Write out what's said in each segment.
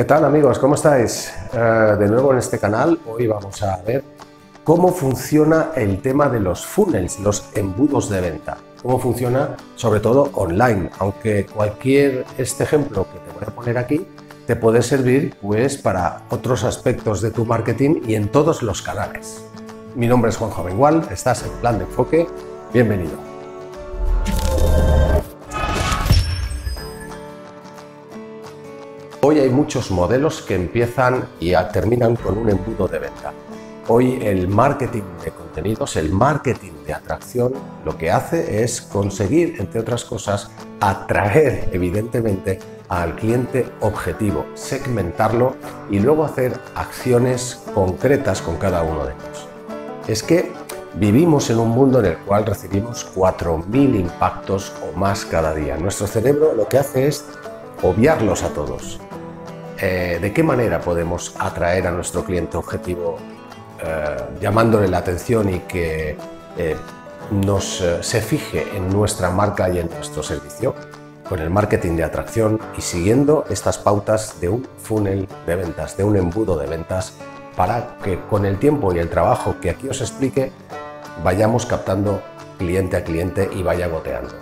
¿Qué tal amigos? ¿Cómo estáis? De nuevo en este canal. Hoy vamos a ver cómo funciona el tema de los funnels, los embudos de venta. Cómo funciona sobre todo online, aunque este ejemplo que te voy a poner aquí te puede servir pues para otros aspectos de tu marketing y en todos los canales. Mi nombre es Juanjo Amengual, estás en Plan de Enfoque, bienvenido. Hoy hay muchos modelos que empiezan y terminan con un embudo de venta. Hoy el marketing de contenidos, el marketing de atracción, lo que hace es conseguir, entre otras cosas, atraer evidentemente al cliente objetivo, segmentarlo y luego hacer acciones concretas con cada uno de ellos. Es que vivimos en un mundo en el cual recibimos 4000 impactos o más cada día. Nuestro cerebro lo que hace es obviarlos a todos. ¿De qué manera podemos atraer a nuestro cliente objetivo llamándole la atención y que se fije en nuestra marca y en nuestro servicio? Con el marketing de atracción y siguiendo estas pautas de un funnel de ventas, de un embudo de ventas, para que con el tiempo y el trabajo que aquí os explique vayamos captando cliente a cliente y vaya goteando.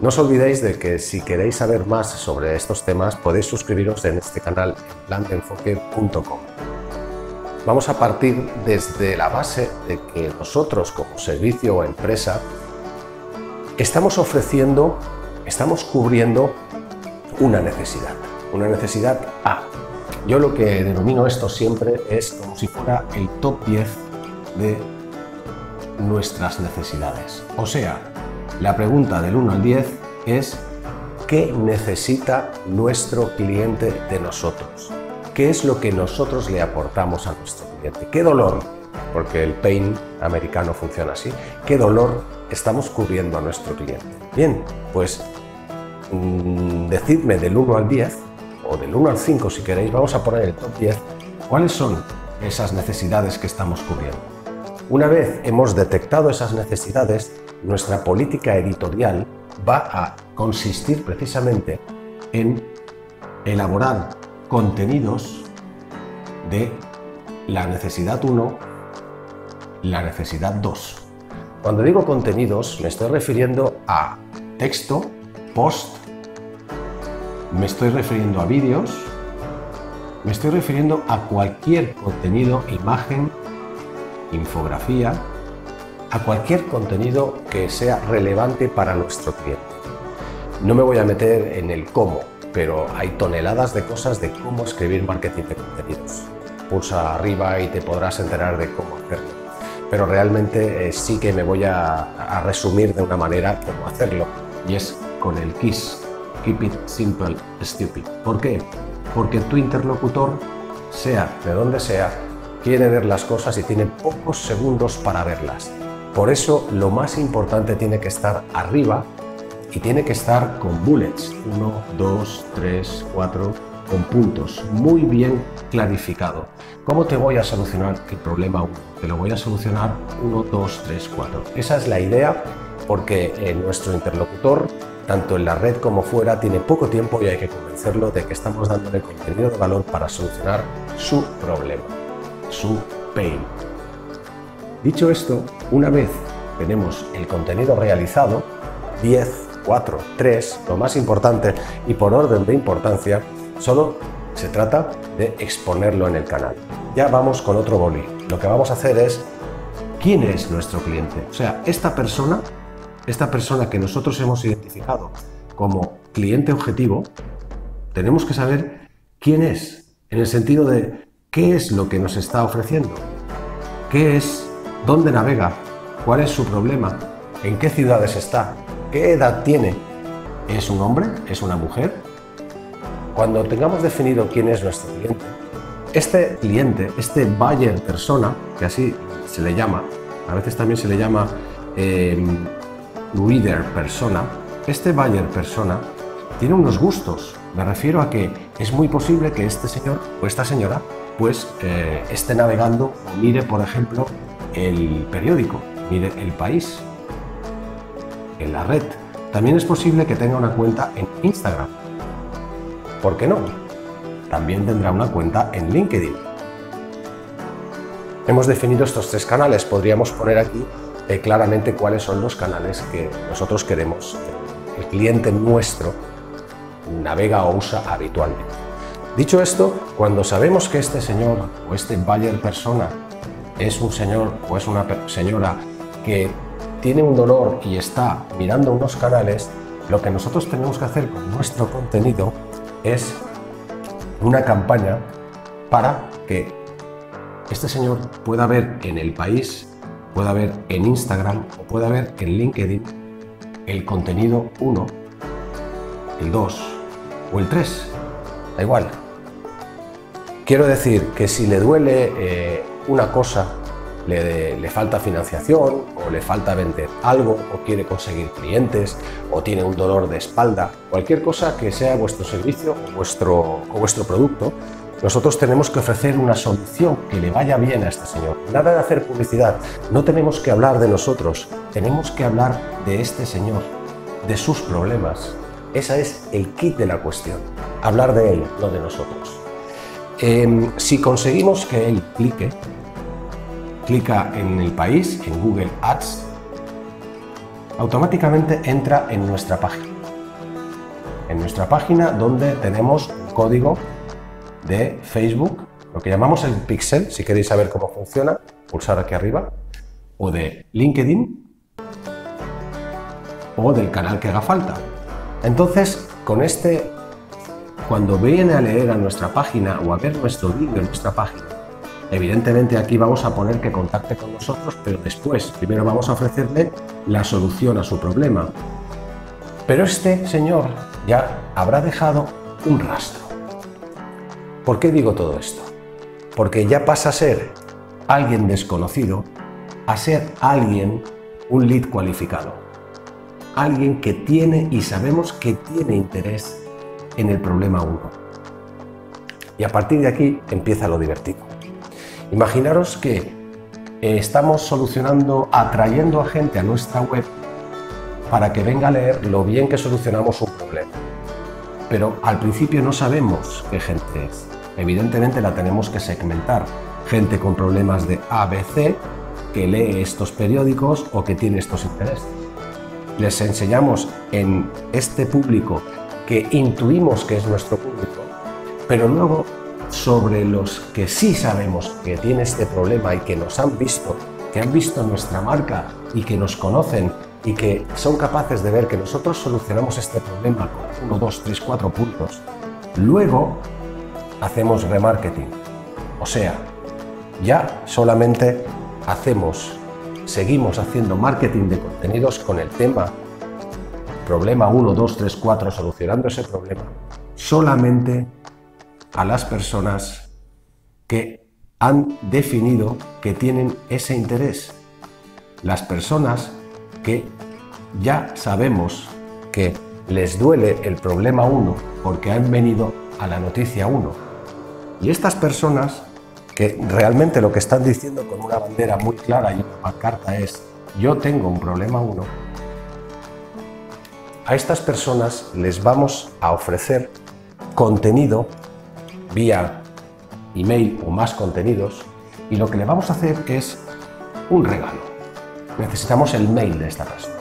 No os olvidéis de que si queréis saber más sobre estos temas podéis suscribiros en este canal en plandeenfoque.com. Vamos a partir desde la base de que nosotros como servicio o empresa estamos ofreciendo, estamos cubriendo una necesidad A. Yo lo que denomino esto siempre es como si fuera el top 10 de nuestras necesidades. O sea, la pregunta del 1 al 10 es ¿qué necesita nuestro cliente de nosotros? ¿Qué es lo que nosotros le aportamos a nuestro cliente? ¿Qué dolor? Porque el pain americano funciona así. ¿Qué dolor estamos cubriendo a nuestro cliente? Bien, pues decidme del 1 al 10 o del 1 al 5 si queréis, vamos a poner el top 10, ¿cuáles son esas necesidades que estamos cubriendo? Una vez hemos detectado esas necesidades, nuestra política editorial va a consistir precisamente en elaborar contenidos de la necesidad 1, la necesidad 2. Cuando digo contenidos, me estoy refiriendo a texto, post, me estoy refiriendo a vídeos, me estoy refiriendo a cualquier contenido, imagen, infografía, a cualquier contenido que sea relevante para nuestro cliente. No me voy a meter en el cómo, pero hay toneladas de cosas de cómo escribir marketing de contenidos. Pulsa arriba y te podrás enterar de cómo hacerlo. Pero realmente sí que me voy a resumir de una manera cómo hacerlo, y es con el KISS, Keep It Simple Stupid. ¿Por qué? Porque tu interlocutor, sea de donde sea, quiere ver las cosas y tiene pocos segundos para verlas. Por eso lo más importante tiene que estar arriba y tiene que estar con bullets, 1, 2, 3, 4, con puntos, muy bien clarificado. ¿Cómo te voy a solucionar el problema 1? Te lo voy a solucionar 1, 2, 3, 4. Esa es la idea, porque nuestro interlocutor, tanto en la red como fuera, tiene poco tiempo y hay que convencerlo de que estamos dándole contenido de valor para solucionar su problema, su pain. Dicho esto, una vez tenemos el contenido realizado, 10, 4, 3, lo más importante y por orden de importancia, solo se trata de exponerlo en el canal. Ya vamos con otro boli. Lo que vamos a hacer es, ¿quién es nuestro cliente? O sea, esta persona que nosotros hemos identificado como cliente objetivo, tenemos que saber quién es, en el sentido de qué es lo que nos está ofreciendo, qué es, dónde navega, cuál es su problema, en qué ciudades está, qué edad tiene, ¿es un hombre?, ¿es una mujer? Cuando tengamos definido quién es nuestro cliente, este buyer persona, que así se le llama, a veces también se le llama reader persona, este buyer persona tiene unos gustos. Me refiero a que es muy posible que este señor o esta señora pues esté navegando o mire, por ejemplo, el periódico, mire El País, en la red. También es posible que tenga una cuenta en Instagram. ¿Por qué no? también tendrá una cuenta en LinkedIn. Hemos definido estos tres canales. Podríamos poner aquí claramente cuáles son los canales que nosotros queremos que el cliente nuestro navega o usa habitualmente. Dicho esto, cuando sabemos que este señor o este buyer persona es un señor o es una señora que tiene un dolor y está mirando unos canales, lo que nosotros tenemos que hacer con nuestro contenido es una campaña para que este señor pueda ver en El País, pueda ver en Instagram o pueda ver en LinkedIn el contenido 1, el 2 o el 3, da igual. Quiero decir que si le duele una cosa, le falta financiación o le falta vender algo o quiere conseguir clientes o tiene un dolor de espalda, cualquier cosa que sea vuestro servicio o vuestro producto, nosotros tenemos que ofrecer una solución que le vaya bien a este señor. Nada de hacer publicidad, no tenemos que hablar de nosotros, tenemos que hablar de este señor, de sus problemas. Esa es el quid de la cuestión, hablar de él, no de nosotros. Si conseguimos que él clica en El País, en Google Ads, automáticamente entra en nuestra página. En nuestra página donde tenemos un código de Facebook, lo que llamamos el pixel, si queréis saber cómo funciona, pulsar aquí arriba, o de LinkedIn, o del canal que haga falta. Entonces, con este, cuando viene a leer a nuestra página o a ver nuestro vídeo en nuestra página, evidentemente aquí vamos a poner que contacte con nosotros, pero después, primero vamos a ofrecerle la solución a su problema. Pero este señor ya habrá dejado un rastro. ¿Por qué digo todo esto? Porque ya pasa a ser alguien desconocido a ser alguien, un lead cualificado. Alguien que tiene y sabemos que tiene interés en el problema 1. Y a partir de aquí empieza lo divertido. Imaginaros que estamos solucionando, atrayendo a gente a nuestra web para que venga a leer lo bien que solucionamos un problema. Pero al principio no sabemos qué gente es. Evidentemente la tenemos que segmentar. Gente con problemas de ABC, que lee estos periódicos o que tiene estos intereses. Les enseñamos en este público que intuimos que es nuestro público, pero luego sobre los que sí sabemos que tiene este problema y que nos han visto, que han visto nuestra marca y que nos conocen y que son capaces de ver que nosotros solucionamos este problema con 1, 2, 3, 4 puntos, luego hacemos remarketing. O sea, ya solamente seguimos haciendo marketing de contenidos con el tema problema 1, 2, 3, 4, solucionando ese problema solamente a las personas que han definido que tienen ese interés. Las personas que ya sabemos que les duele el problema 1 porque han venido a la noticia 1. Y estas personas que realmente lo que están diciendo con una bandera muy clara y una pancarta es yo tengo un problema 1, a estas personas les vamos a ofrecer contenido vía email o más contenidos y lo que le vamos a hacer es un regalo. Necesitamos el mail de esta persona.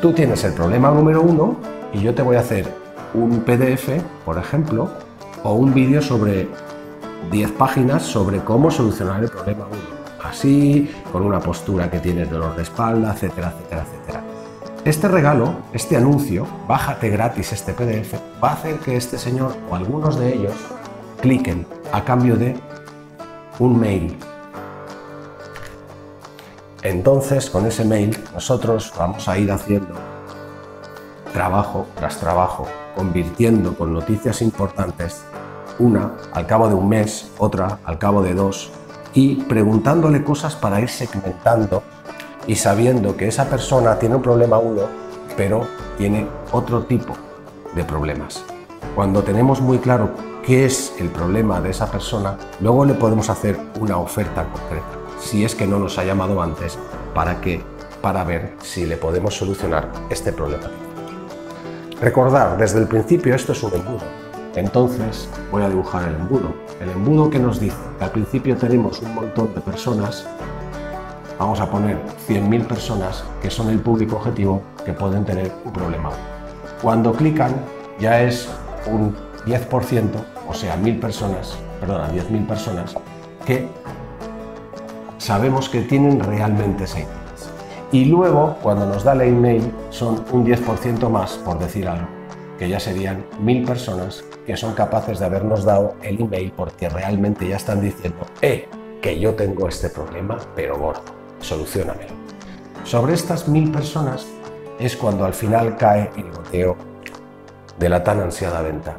Tú tienes el problema número 1 y yo te voy a hacer un PDF, por ejemplo, o un vídeo sobre 10 páginas sobre cómo solucionar el problema 1. Así, con una postura que tienes dolor de espalda, etcétera, etcétera, etcétera. Este regalo, este anuncio, bájate gratis este PDF, va a hacer que este señor o algunos de ellos cliquen a cambio de un mail. Entonces, con ese mail, nosotros vamos a ir haciendo trabajo tras trabajo, convirtiendo con noticias importantes una al cabo de un mes, otra al cabo de 2 y preguntándole cosas para ir segmentando y sabiendo que esa persona tiene un problema 1, pero tiene otro tipo de problemas. Cuando tenemos muy claro qué es el problema de esa persona, luego le podemos hacer una oferta concreta, si es que no nos ha llamado antes, para ver si le podemos solucionar este problema. Recordad, desde el principio esto es un embudo. Entonces voy a dibujar el embudo que nos dice que al principio tenemos un montón de personas, vamos a poner 100.000 personas que son el público objetivo que pueden tener un problema. Cuando clican ya es un 10%, o sea, 10.000 personas que sabemos que tienen realmente ese interés. Y luego, cuando nos da la email, son un 10% más, por decir algo, que ya serían 1.000 personas que son capaces de habernos dado el email porque realmente ya están diciendo que yo tengo este problema, pero gordo, solucionamelo. Sobre estas 1.000 personas es cuando al final cae el goteo de la tan ansiada venta.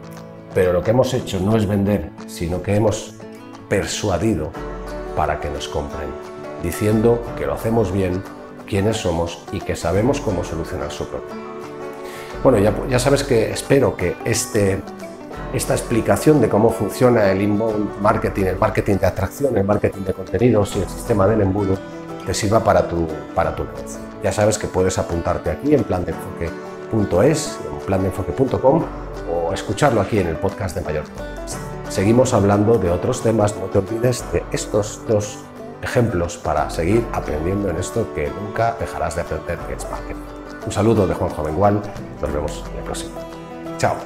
Pero lo que hemos hecho no es vender, sino que hemos persuadido para que nos compren, diciendo que lo hacemos bien, quiénes somos y que sabemos cómo solucionar su problema. Bueno, ya sabes que espero que esta explicación de cómo funciona el inbound marketing, el marketing de atracción, el marketing de contenidos y el sistema del embudo te sirva para tu negocio. Ya sabes que puedes apuntarte aquí en plandeenfoque.es, en plandeenfoque.com, o escucharlo aquí en el podcast de Mallorca. Seguimos hablando de otros temas, no te olvides de estos dos ejemplos para seguir aprendiendo en esto que nunca dejarás de aprender, que es marketing. Un saludo de Juanjo Amengual, nos vemos en el próximo. ¡Chao!